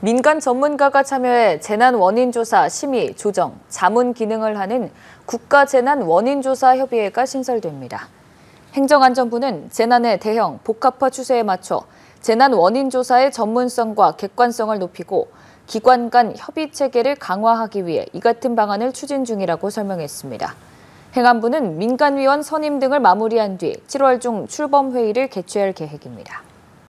민간 전문가가 참여해 재난 원인 조사, 심의, 조정, 자문 기능을 하는 국가재난원인조사협의회가 신설됩니다. 행정안전부는 재난의 대형, 복합화 추세에 맞춰 재난 원인 조사의 전문성과 객관성을 높이고 기관 간 협의 체계를 강화하기 위해 이 같은 방안을 추진 중이라고 설명했습니다. 행안부는 민간위원 선임 등을 마무리한 뒤 7월 중 출범 회의를 개최할 계획입니다.